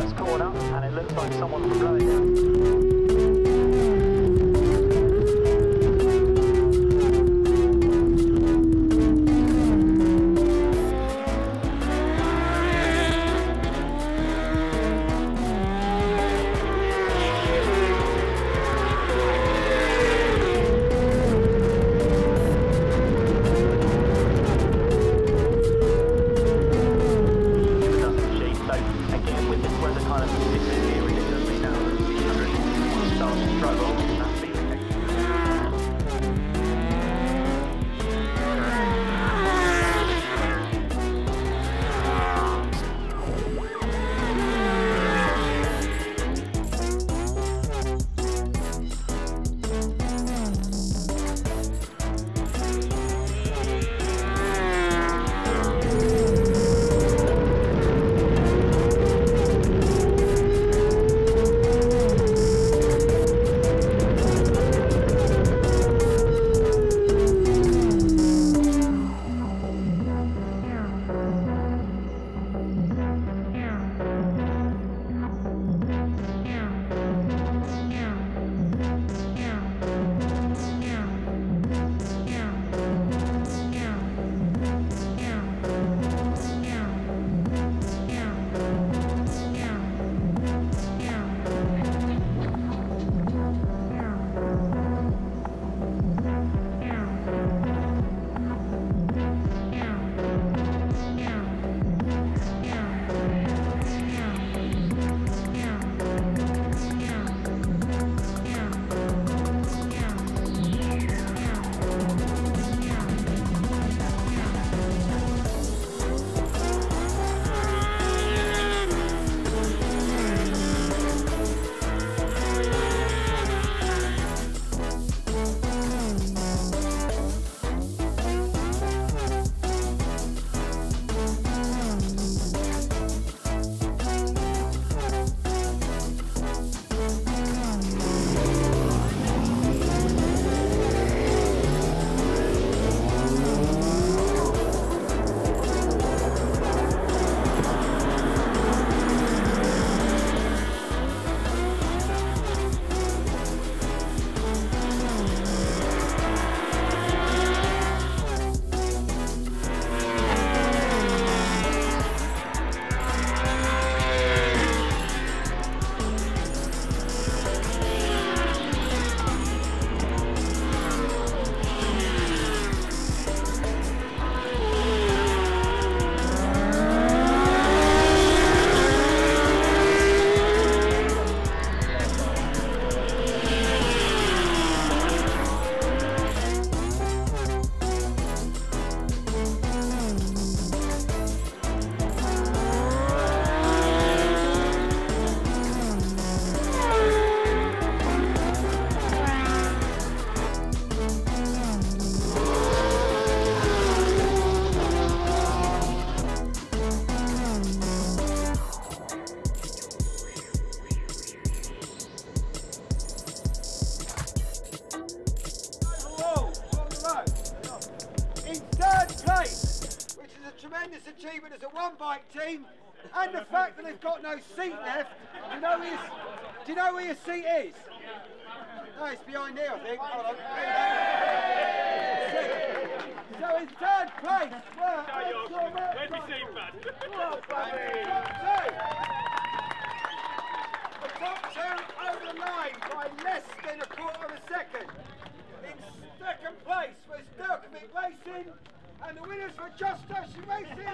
first corner, and it looks like someone was blowing out. Tremendous achievement as a one-bike team, and the fact that they've got no seat left. Do you know where your seat is? No, it's behind here, I think. So in third place, where's your seat, bud? The top two over the line by less than a quarter of a second. In second place was Durkovic Racing. And the winners for Justice Racing.